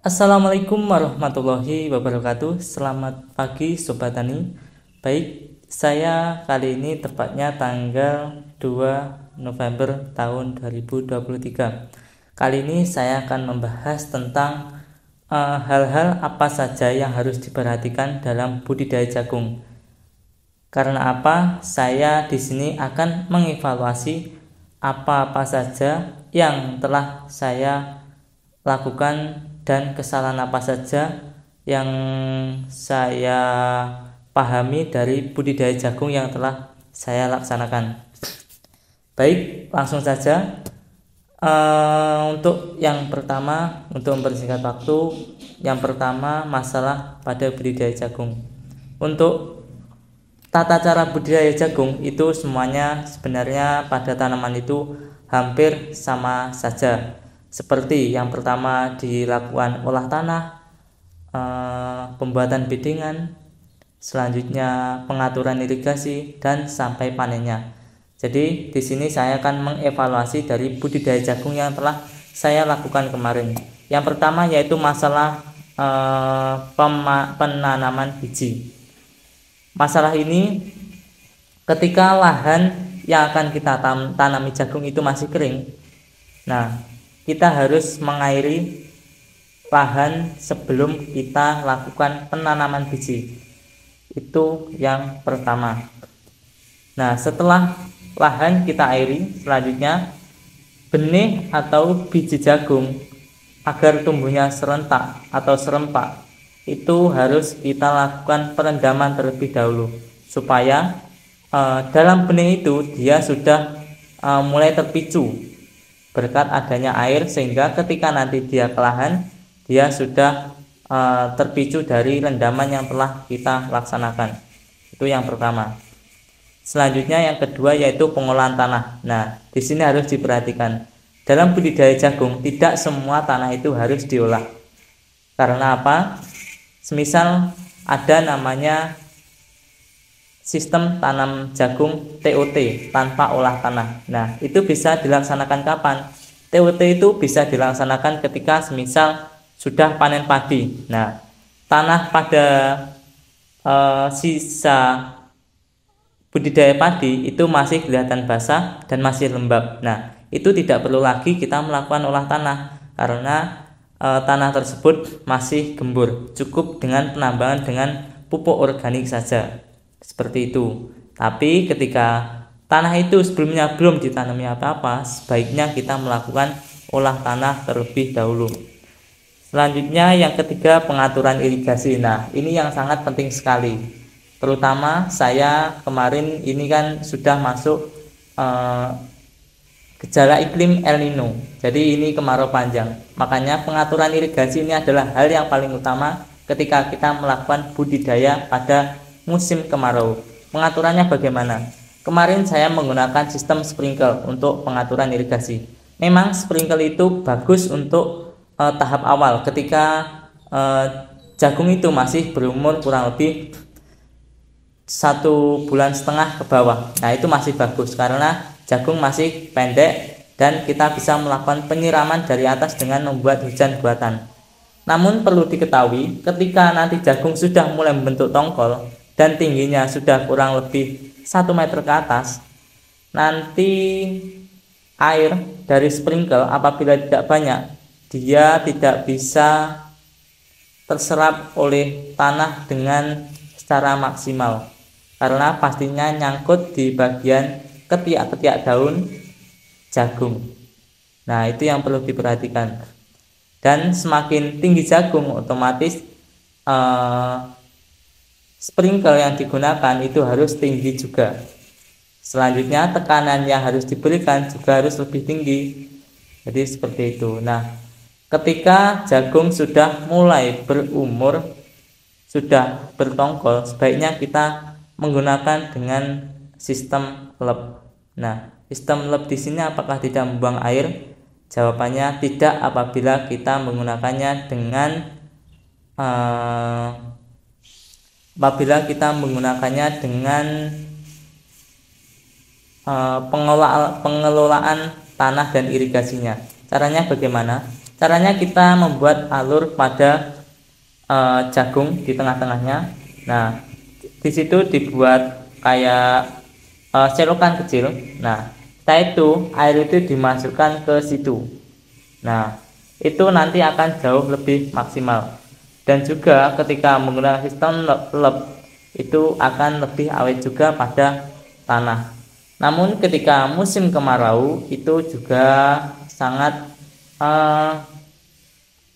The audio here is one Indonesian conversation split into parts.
Assalamualaikum warahmatullahi wabarakatuh. Selamat pagi Sobat Tani. Baik, saya kali ini tepatnya tanggal 2 November tahun 2023. Kali ini saya akan membahas tentang hal-hal apa saja yang harus diperhatikan dalam budidaya jagung. Karena apa? Saya di sini akan mengevaluasi apa-apa saja yang telah saya lakukan dan kesalahan apa saja yang saya pahami dari budidaya jagung yang telah saya laksanakan. Baik, langsung saja. Untuk yang pertama, untuk mempersingkat waktu, yang pertama masalah pada budidaya jagung. Untuk tata cara budidaya jagung itu semuanya sebenarnya pada tanaman itu hampir sama saja. Seperti yang pertama dilakukan olah tanah, pembuatan biddingan, selanjutnya pengaturan irigasi dan sampai panennya. Jadi di sini saya akan mengevaluasi dari budidaya jagung yang telah saya lakukan kemarin. Yang pertama yaitu masalah penanaman biji. Masalah ini ketika lahan yang akan kita tanami jagung itu masih kering. Nah, kita harus mengairi lahan sebelum kita lakukan penanaman biji. Itu yang pertama. Nah, setelah lahan kita airi, selanjutnya benih atau biji jagung agar tumbuhnya serentak atau serempak itu harus kita lakukan perendaman terlebih dahulu supaya dalam benih itu dia sudah mulai terpicu berkat adanya air, sehingga ketika nanti dia ke lahan dia sudah terpicu dari rendaman yang telah kita laksanakan. Itu yang pertama. Selanjutnya yang kedua yaitu pengolahan tanah. Nah, di sini harus diperhatikan dalam budidaya jagung tidak semua tanah itu harus diolah. Karena apa? Semisal ada namanya sistem tanam jagung TOT tanpa olah tanah. Nah, itu bisa dilaksanakan kapan? TOT itu bisa dilaksanakan ketika semisal sudah panen padi. Nah, tanah pada sisa budidaya padi itu masih kelihatan basah dan masih lembab. Nah, itu tidak perlu lagi kita melakukan olah tanah karena tanah tersebut masih gembur. Cukup dengan penambangan dengan pupuk organik saja. Seperti itu. Tapi ketika tanah itu sebelumnya belum ditanami apa-apa, sebaiknya kita melakukan olah tanah terlebih dahulu. Selanjutnya yang ketiga, pengaturan irigasi. Nah, ini yang sangat penting sekali. Terutama saya kemarin ini kan sudah masuk gejala iklim El Niño. Jadi ini kemarau panjang. Makanya pengaturan irigasi ini adalah hal yang paling utama ketika kita melakukan budidaya pada musim kemarau. Pengaturannya bagaimana? Kemarin saya menggunakan sistem sprinkle untuk pengaturan irigasi. Memang sprinkle itu bagus untuk tahap awal ketika jagung itu masih berumur kurang lebih 1,5 bulan ke bawah. Nah, itu masih bagus karena jagung masih pendek dan kita bisa melakukan penyiraman dari atas dengan membuat hujan buatan. Namun perlu diketahui ketika nanti jagung sudah mulai membentuk tongkol dan tingginya sudah kurang lebih 1 meter ke atas, nanti air dari sprinkle apabila tidak banyak, dia tidak bisa terserap oleh tanah dengan secara maksimal karena pastinya nyangkut di bagian ketiak-ketiak daun jagung. Nah, itu yang perlu diperhatikan. Dan semakin tinggi jagung otomatis sprinkle yang digunakan itu harus tinggi juga. Selanjutnya tekanan yang harus diberikan juga harus lebih tinggi. Jadi seperti itu. Nah, ketika jagung sudah mulai berumur, sudah bertongkol, sebaiknya kita menggunakan dengan sistem leb. Nah, sistem leb di sini apakah tidak membuang air? Jawabannya tidak apabila kita menggunakannya dengan pengelolaan tanah dan irigasinya. Caranya bagaimana? Caranya kita membuat alur pada jagung di tengah-tengahnya. Nah, di situ dibuat kayak selokan kecil. Nah, setelah itu air itu dimasukkan ke situ. Nah, itu nanti akan jauh lebih maksimal. Dan juga ketika menggunakan sistem lap itu akan lebih awet juga pada tanah. Namun ketika musim kemarau itu juga sangat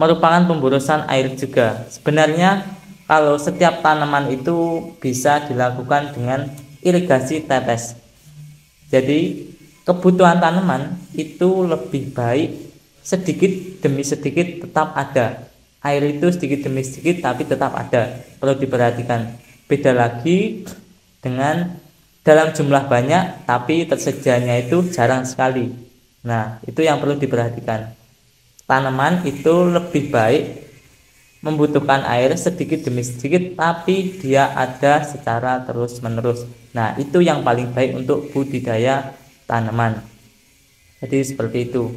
merupakan pemborosan air juga. Sebenarnya kalau setiap tanaman itu bisa dilakukan dengan irigasi tetes. Jadi kebutuhan tanaman itu lebih baik sedikit demi sedikit tetap ada. Air itu sedikit demi sedikit tapi tetap ada, perlu diperhatikan. Beda lagi dengan dalam jumlah banyak tapi tersedianya itu jarang sekali. Nah, itu yang perlu diperhatikan. Tanaman itu lebih baik membutuhkan air sedikit demi sedikit tapi dia ada secara terus-menerus. Nah, itu yang paling baik untuk budidaya tanaman. Jadi seperti itu,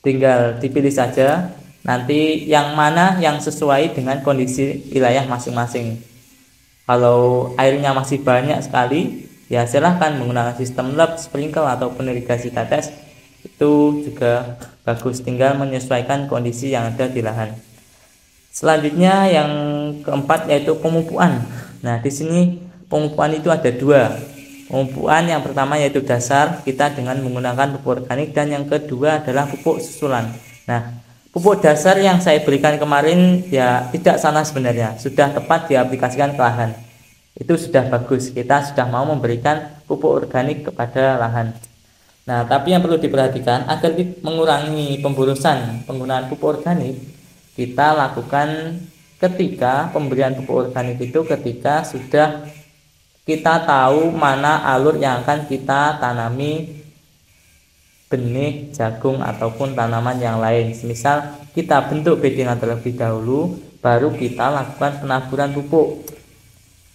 tinggal dipilih saja nanti yang mana yang sesuai dengan kondisi wilayah masing-masing. Kalau airnya masih banyak sekali, ya silahkan menggunakan sistem lap, sprinkle ataupun irigasi tetes, itu juga bagus, tinggal menyesuaikan kondisi yang ada di lahan. Selanjutnya yang keempat yaitu pemupukan. Nah, di sini pemupukan itu ada dua. Pemupukan yang pertama yaitu dasar kita dengan menggunakan pupuk organik, dan yang kedua adalah pupuk susulan. Nah, pupuk dasar yang saya berikan kemarin ya tidak salah sebenarnya, sudah tepat diaplikasikan ke lahan. Itu sudah bagus, kita sudah mau memberikan pupuk organik kepada lahan. Nah, tapi yang perlu diperhatikan agar mengurangi pemborosan penggunaan pupuk organik, kita lakukan ketika pemberian pupuk organik itu ketika sudah kita tahu mana alur yang akan kita tanami benih jagung ataupun tanaman yang lain. Misal kita bentuk bedengan terlebih dahulu, baru kita lakukan penaburan pupuk.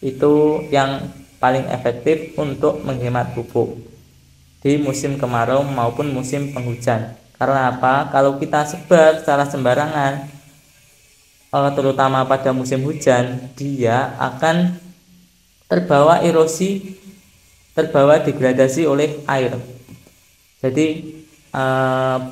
Itu yang paling efektif untuk menghemat pupuk di musim kemarau maupun musim penghujan. Karena apa? Kalau kita sebar secara sembarangan, terutama pada musim hujan, dia akan terbawa erosi, terbawa degradasi oleh air. Jadi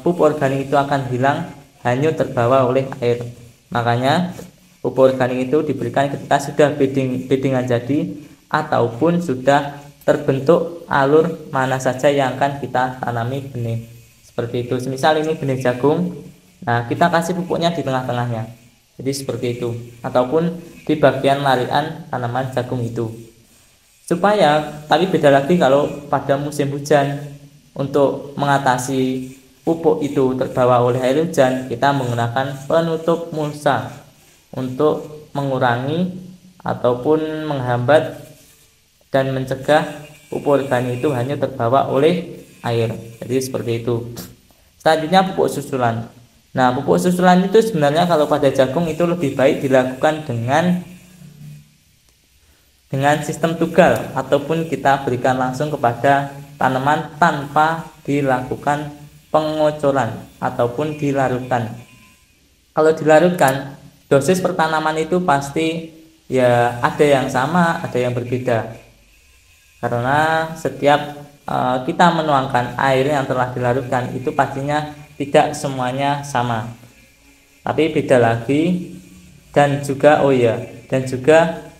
pupuk organik itu akan hilang, hanyut terbawa oleh air. Makanya pupuk organik itu diberikan ketika sudah beddingan jadi ataupun sudah terbentuk alur mana saja yang akan kita tanami benih. Seperti itu, misal ini benih jagung, nah kita kasih pupuknya di tengah-tengahnya, jadi seperti itu, ataupun di bagian larian tanaman jagung itu. Supaya, tapi beda lagi kalau pada musim hujan, untuk mengatasi pupuk itu terbawa oleh air hujan, kita menggunakan penutup mulsa untuk mengurangi ataupun menghambat dan mencegah pupuk organik itu hanya terbawa oleh air. Jadi seperti itu. Selanjutnya pupuk susulan. Nah, pupuk susulan itu sebenarnya kalau pada jagung itu lebih baik dilakukan dengan sistem tugal ataupun kita berikan langsung kepada tanaman tanpa dilakukan pengocoran ataupun dilarutkan. Kalau dilarutkan, dosis pertanaman itu pasti ya ada yang sama, ada yang berbeda. Karena setiap kita menuangkan air yang telah dilarutkan itu pastinya tidak semuanya sama, tapi beda lagi. Dan juga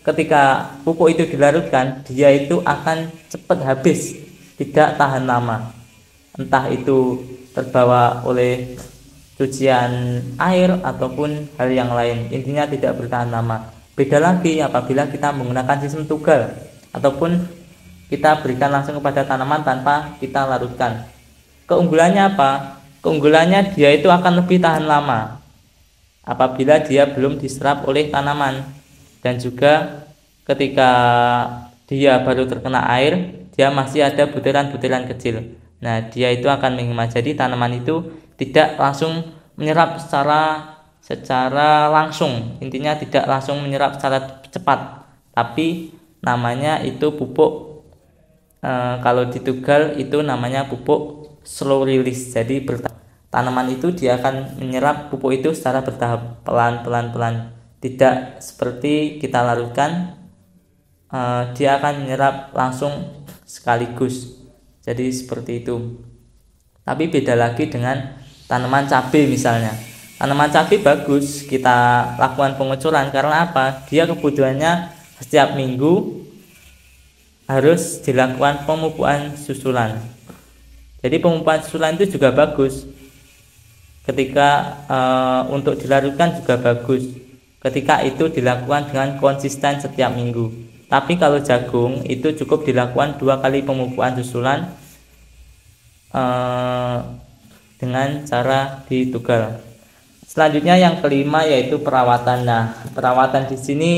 ketika pupuk itu dilarutkan, dia itu akan cepat habis, tidak tahan lama, entah itu terbawa oleh cucian air ataupun hal yang lain, intinya tidak bertahan lama. Beda lagi apabila kita menggunakan sistem tugal ataupun kita berikan langsung kepada tanaman tanpa kita larutkan. Keunggulannya apa? Keunggulannya dia itu akan lebih tahan lama apabila dia belum diserap oleh tanaman. Dan juga ketika dia baru terkena air, dia masih ada butiran-butiran kecil. Nah, dia itu akan menghemat. Jadi tanaman itu tidak langsung menyerap secara langsung. Intinya tidak langsung menyerap secara cepat, tapi namanya itu pupuk. Kalau ditugal itu namanya pupuk slow release, jadi tanaman itu dia akan menyerap pupuk itu secara bertahap, pelan-pelan. Tidak seperti kita larutkan, dia akan menyerap langsung sekaligus. Jadi seperti itu. Tapi beda lagi dengan tanaman cabai misalnya. Tanaman cabai bagus kita lakukan pengucuran karena apa? Dia kebutuhannya setiap minggu harus dilakukan pemupukan susulan. Jadi pemupukan susulan itu juga bagus. Ketika untuk dilarutkan juga bagus. Ketika itu dilakukan dengan konsisten setiap minggu. Tapi kalau jagung itu cukup dilakukan 2 kali pemupukan susulan dengan cara ditugal. Selanjutnya yang kelima yaitu perawatan. Nah, perawatan di sini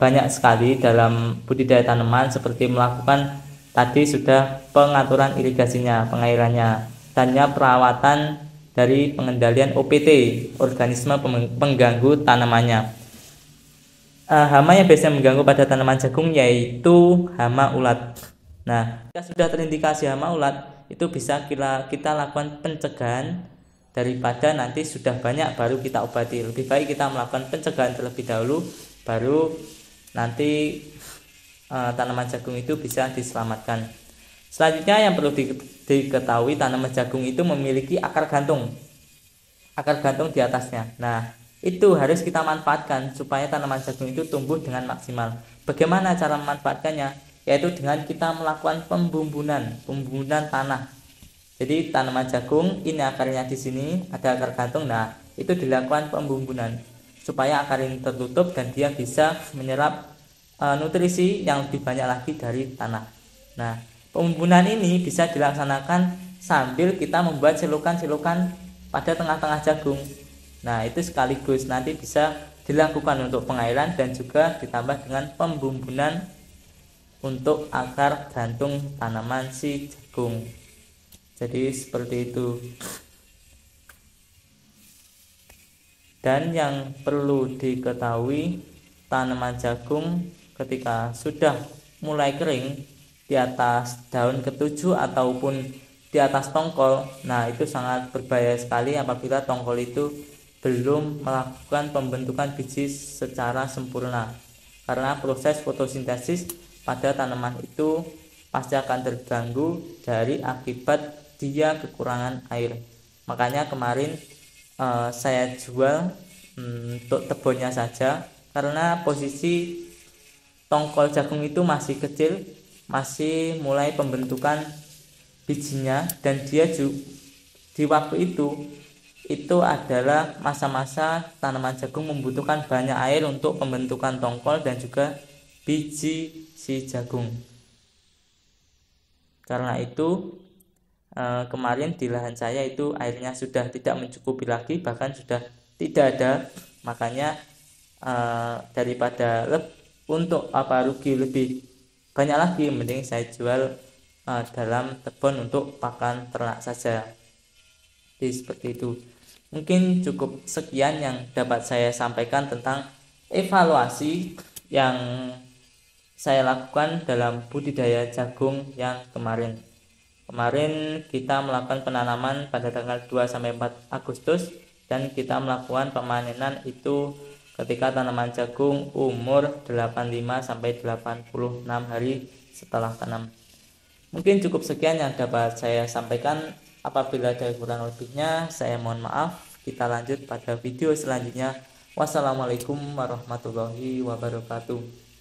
banyak sekali dalam budidaya tanaman, seperti melakukan tadi sudah pengaturan irigasinya, pengairannya, dan perawatan dari pengendalian OPT, organisme pengganggu tanamannya. Hama yang biasanya mengganggu pada tanaman jagung yaitu hama ulat. Nah, jika sudah terindikasi hama ulat, itu bisa kita lakukan pencegahan daripada nanti sudah banyak baru kita obati. Lebih baik kita melakukan pencegahan terlebih dahulu, baru nanti tanaman jagung itu bisa diselamatkan. Selanjutnya yang perlu diketahui, tanaman jagung itu memiliki akar gantung. Akar gantung di atasnya. Nah, itu harus kita manfaatkan supaya tanaman jagung itu tumbuh dengan maksimal. Bagaimana cara memanfaatkannya? Yaitu dengan kita melakukan pembumbunan tanah. Jadi tanaman jagung ini akarnya di sini, ada akar gantung. Nah, itu dilakukan pembumbunan supaya akar ini tertutup dan dia bisa menyerap nutrisi yang lebih banyak lagi dari tanah. Nah, pembumbunan ini bisa dilaksanakan sambil kita membuat silukan-silukan pada tengah-tengah jagung. Nah, itu sekaligus nanti bisa dilakukan untuk pengairan dan juga ditambah dengan pembumbunan untuk akar gantung tanaman si jagung. Jadi seperti itu. Dan yang perlu diketahui, tanaman jagung ketika sudah mulai kering di atas daun ketujuh ataupun di atas tongkol, nah itu sangat berbahaya sekali apabila tongkol itu belum melakukan pembentukan biji secara sempurna, karena proses fotosintesis pada tanaman itu pasti akan terganggu dari akibat dia kekurangan air. Makanya kemarin saya jual untuk tebonnya saja, karena posisi tongkol jagung itu masih kecil, masih mulai pembentukan bijinya, dan dia di waktu itu adalah masa-masa tanaman jagung membutuhkan banyak air untuk pembentukan tongkol dan juga biji si jagung. Karena itu kemarin di lahan saya itu airnya sudah tidak mencukupi lagi, bahkan sudah tidak ada. Makanya daripada rugi lebih banyak lagi, mending saya jual dalam tebon untuk pakan ternak saja. Jadi seperti itu. Mungkin cukup sekian yang dapat saya sampaikan tentang evaluasi yang saya lakukan dalam budidaya jagung yang kemarin. Kemarin kita melakukan penanaman pada tanggal 2-4 Agustus dan kita melakukan pemanenan itu ketika tanaman jagung umur 85-86 hari setelah tanam. Mungkin cukup sekian yang dapat saya sampaikan. Apabila ada kurang lebihnya, saya mohon maaf. Kita lanjut pada video selanjutnya. Wassalamualaikum warahmatullahi wabarakatuh.